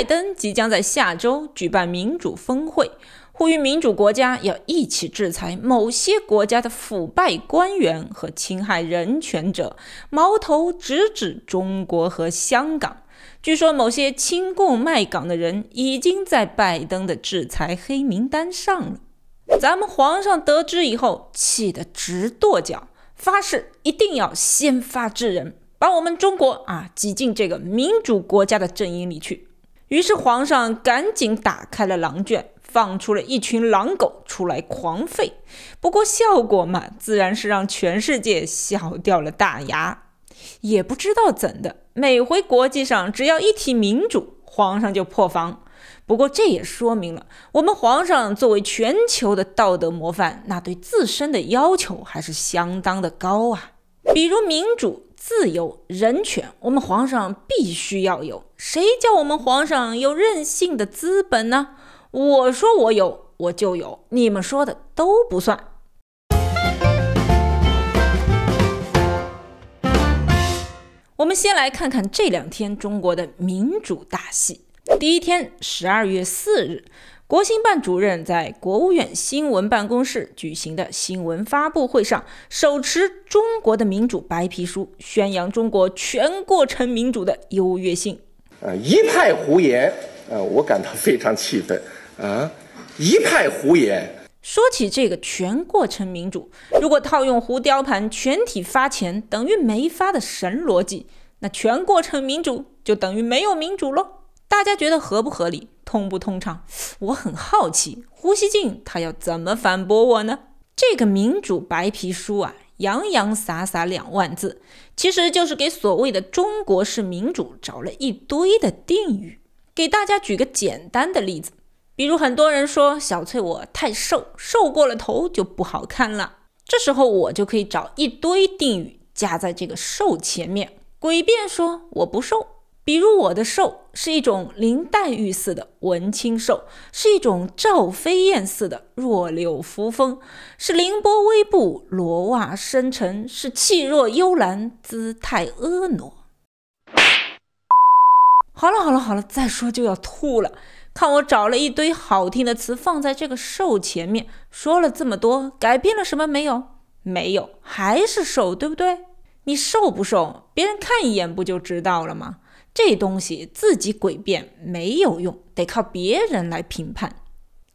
拜登即将在下周举办民主峰会，呼吁民主国家要一起制裁某些国家的腐败官员和侵害人权者，矛头直指中国和香港。据说某些亲共卖港的人已经在拜登的制裁黑名单上了。咱们皇上得知以后，气得直跺脚，发誓一定要先发制人，把我们中国挤进这个民主国家的阵营里去。于是皇上赶紧打开了狼圈，放出了一群狼狗出来狂吠，不过效果嘛，自然是让全世界笑掉了大牙。也不知道怎的，每回国际上只要一提民主，皇上就破防。不过这也说明了，我们皇上作为全球的道德模范，那对自身的要求还是相当的高啊。比如民主、自由、人权，我们皇上必须要有，谁叫我们皇上有任性的资本呢？我说我有，我就有，你们说的都不算。我们先来看看这两天中国的民主大戏。第一天，12月4日，国新办主任在国务院新闻办公室举行的新闻发布会上，手持中国的民主白皮书，宣扬中国全过程民主的优越性。一派胡言，我感到非常气愤啊！一派胡言。说起这个全过程民主，如果套用胡雕盘全体发钱等于没发的神逻辑，那全过程民主就等于没有民主咯。大家觉得合不合理，通不通畅？我很好奇，胡锡进他要怎么反驳我呢？这个民主白皮书洋洋洒洒2万字，其实就是给所谓的中国式民主找了一堆的定语。给大家举个简单的例子，比如很多人说小翠我太瘦，瘦过了头就不好看了，这时候我就可以找一堆定语加在这个瘦前面，诡辩说我不瘦。比如我的瘦是一种林黛玉似的文青瘦，是一种赵飞燕似的弱柳扶风，是凌波微步，罗袜深沉，是气若幽兰，姿态婀娜。好了，再说就要吐了。看我找了一堆好听的词放在这个瘦前面，说了这么多，改变了什么没有？没有，还是瘦，对不对？你瘦不瘦，别人看一眼不就知道了吗？这东西自己诡辩没有用，得靠别人来评判。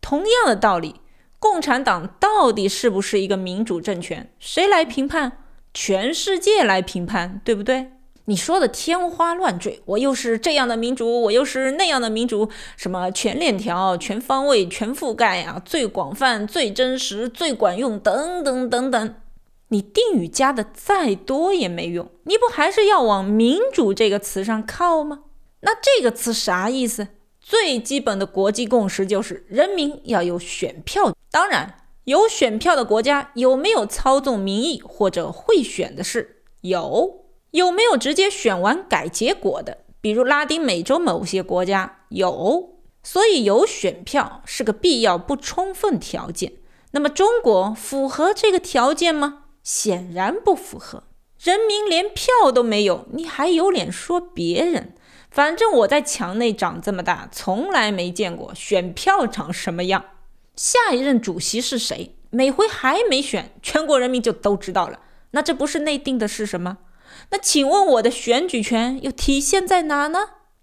同样的道理，共产党到底是不是一个民主政权，谁来评判？全世界来评判，对不对？你说的天花乱坠，我又是这样的民主，我又是那样的民主，什么全链条、全方位、全覆盖最广泛、最真实、最管用等等等等，你定语加的再多也没用，你不还是要往民主这个词上靠吗？那这个词啥意思？最基本的国际共识就是人民要有选票，当然有选票的国家有没有操纵民意或者贿选的事？有没有直接选完改结果的？比如拉丁美洲某些国家有，所以有选票是个必要不充分条件。那么中国符合这个条件吗？显然不符合。人民连票都没有，你还有脸说别人？反正我在墙内长这么大，从来没见过选票长什么样。下一任主席是谁？每回还没选，全国人民就都知道了。那这不是内定的是什么？那请问我的选举权又体现在哪呢？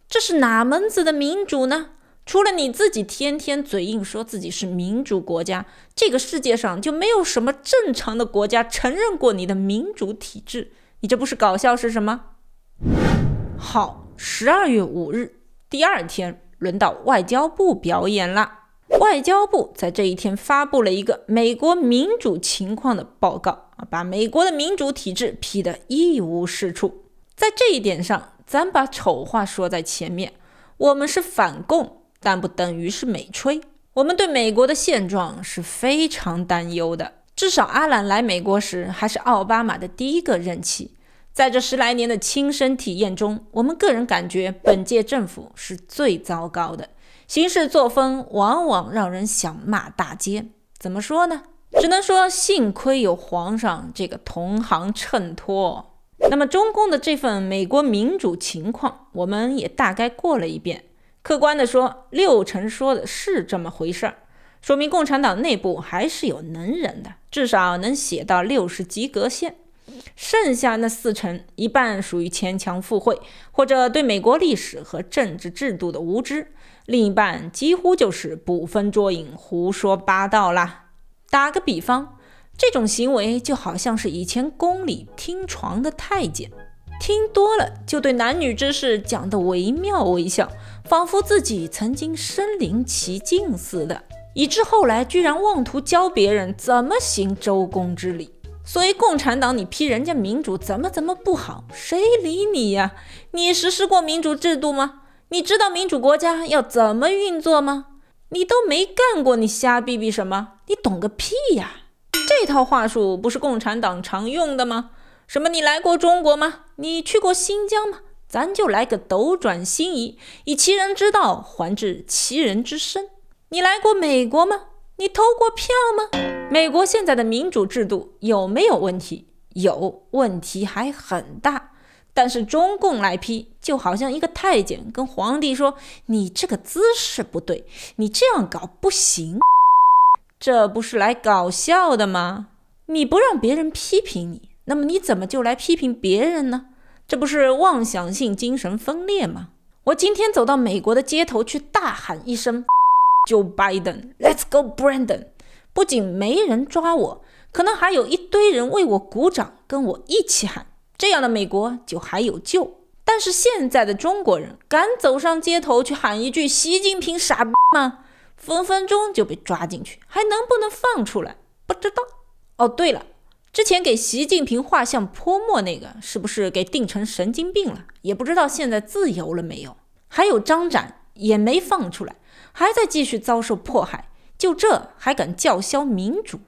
这是哪门子的民主呢？除了你自己天天嘴硬说自己是民主国家，这个世界上就没有什么正常的国家承认过你的民主体制，你这不是搞笑是什么？好，12月5日，第二天，轮到外交部表演了。外交部在这一天发布了一个美国民主情况的报告，把美国的民主体制批得一无是处。在这一点上，咱把丑话说在前面，我们是反共，但不等于是美吹。我们对美国的现状是非常担忧的，至少阿兰来美国时还是奥巴马的第一个任期。在这10来年的亲身体验中，我们个人感觉本届政府是最糟糕的，行事作风往往让人想骂大街。怎么说呢？只能说幸亏有皇上这个同行衬托。那么中共的这份美国民主情况，我们也大概过了一遍，客观的说，六成说的是这么回事儿，说明共产党内部还是有能人的，至少能写到60及格线。剩下那四成，一半属于牵强附会，或者对美国历史和政治制度的无知，另一半几乎就是捕风捉影、胡说八道啦。打个比方，这种行为就好像是以前宫里听床的太监，听多了就对男女之事讲得惟妙惟肖，仿佛自己曾经身临其境似的，以致后来居然妄图教别人怎么行周公之礼。所以共产党你批人家民主怎么不好，谁理你呀？你实施过民主制度吗？你知道民主国家要怎么运作吗？你都没干过，你瞎逼逼什么？你懂个屁呀！这套话术不是共产党常用的吗？什么你来过中国吗？你去过新疆吗？咱就来个斗转星移，以其人之道还治其人之身。你来过美国吗？你投过票吗？美国现在的民主制度有没有问题？有，问题还很大。但是中共来批，就好像一个太监跟皇帝说：“你这个姿势不对，你这样搞不行。”这不是来搞笑的吗？你不让别人批评你，那么你怎么就来批评别人呢？这不是妄想性精神分裂吗？我今天走到美国的街头去大喊一声Joe Biden, Let's go Brandon， 不仅没人抓我，可能还有一堆人为我鼓掌，跟我一起喊。这样的美国就还有救。但是现在的中国人敢走上街头去喊一句习近平傻逼吗？分分钟就被抓进去，还能不能放出来不知道。哦对了，之前给习近平画像泼墨那个是不是给定成神经病了？也不知道现在自由了没有。还有张展也没放出来，还在继续遭受迫害，就这还敢叫嚣民主？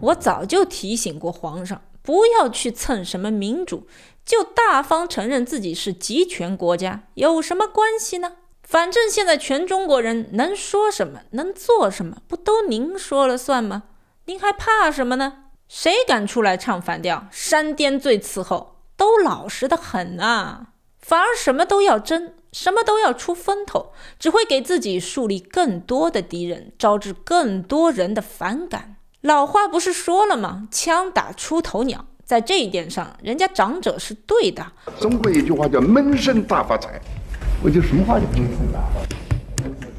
我早就提醒过皇上，不要去蹭什么民主，就大方承认自己是集权国家，有什么关系呢？反正现在全中国人能说什么，能做什么，不都您说了算吗？您还怕什么呢？谁敢出来唱反调，山巅最伺候，都老实的很啊。反而什么都要争，什么都要出风头，只会给自己树立更多的敌人，招致更多人的反感。老话不是说了吗？枪打出头鸟。在这一点上，人家长者是对的。中国一句话叫闷声大发财，我就什么话就闷声大发财，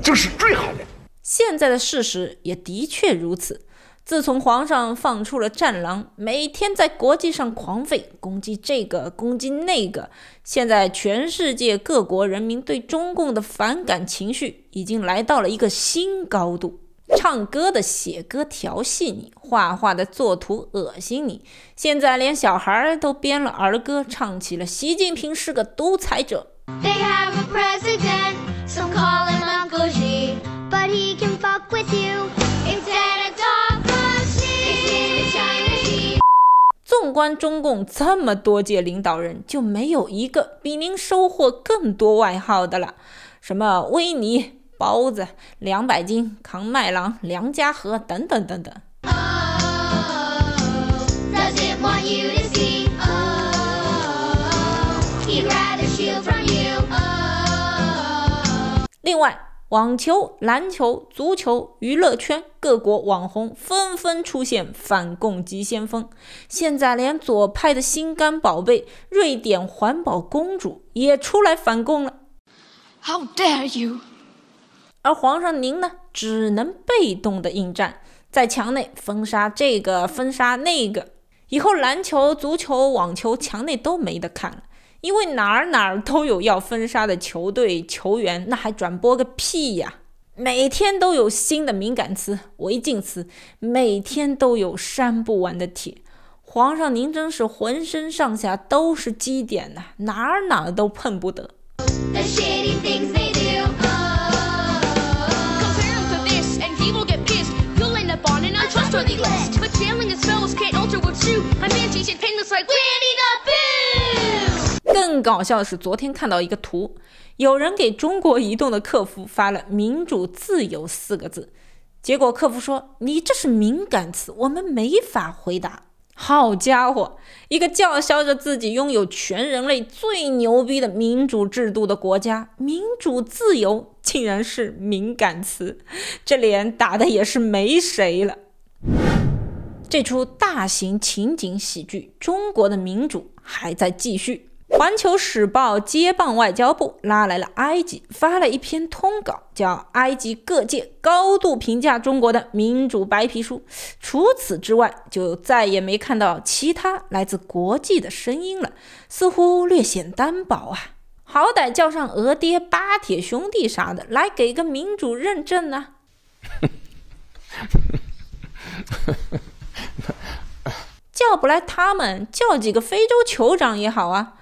这是最好的。现在的事实也的确如此。自从皇上放出了战狼，每天在国际上狂吠，攻击这个攻击那个，现在全世界各国人民对中共的反感情绪已经来到了一个新高度。唱歌的写歌调戏你，画画的作图恶心你，现在连小孩都编了儿歌，唱起了习近平是个独裁者。 They have a president, some call him Uncle Xi, but he can fuck with you instead of纵观中共这么多届领导人，就没有一个比您收获更多外号的了。什么威尼、包子、200斤、扛麦郎、梁家河等等等等。另外，网球、篮球、足球、娱乐圈各国网红纷纷出现反共急先锋，现在连左派的心肝宝贝瑞典环保公主也出来反共了。 How dare you！ 而皇上您呢，只能被动的应战，在墙内封杀这个封杀那个。以后篮球、足球、网球墙内都没得看了，因为哪儿都有要封杀的球队球员，那还转播个屁呀！每天都有新的敏感词、违禁词，每天都有删不完的帖。皇上您真是浑身上下都是基点呐，哪儿都碰不得。更搞笑的是，昨天看到一个图，有人给中国移动的客服发了民主自由4个字，结果客服说你这是敏感词，我们没法回答。好家伙，一个叫嚣着自己拥有全人类最牛逼的民主制度的国家，民主自由竟然是敏感词，这脸打的也是没谁了。这出大型情景喜剧《中国的民主》还在继续。环球时报接棒外交部，拉来了埃及，发了一篇通稿，叫《埃及各界高度评价中国的民主白皮书》。除此之外，就再也没看到其他来自国际的声音了，似乎略显单薄啊。好歹叫上俄爹、巴铁兄弟啥的来给个民主认证啊。叫不来他们，叫几个非洲酋长也好啊。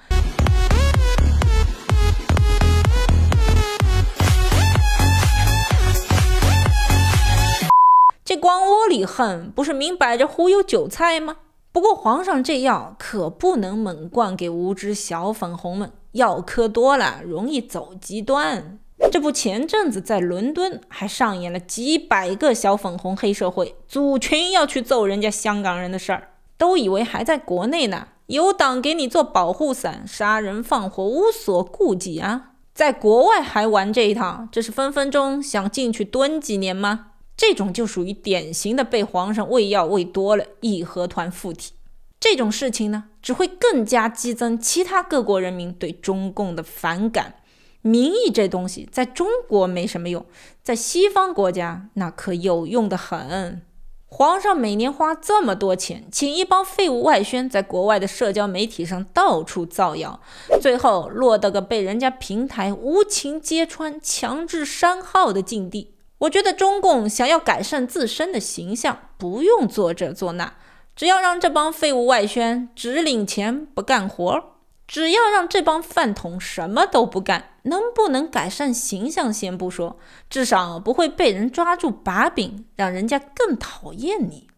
这光窝里横不是明摆着忽悠韭菜吗？不过皇上这药可不能猛灌给无知小粉红们，药嗑多了容易走极端。这不，前阵子在伦敦还上演了几百个小粉红黑社会组群要去揍人家香港人的事儿，都以为还在国内呢，有党给你做保护伞，杀人放火无所顾忌啊！在国外还玩这一套，这是分分钟想进去蹲几年吗？这种就属于典型的被皇上喂药喂多了，义和团附体。这种事情呢，只会更加激增其他各国人民对中共的反感。民意这东西在中国没什么用，在西方国家那可有用的很。皇上每年花这么多钱，请一帮废物外宣在国外的社交媒体上到处造谣，最后落得个被人家平台无情揭穿、强制删号的境地。我觉得中共想要改善自身的形象，不用做这做那，只要让这帮废物外宣只领钱不干活，只要让这帮饭桶什么都不干，能不能改善形象先不说，至少不会被人抓住把柄，让人家更讨厌你。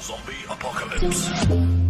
Zombie apocalypse.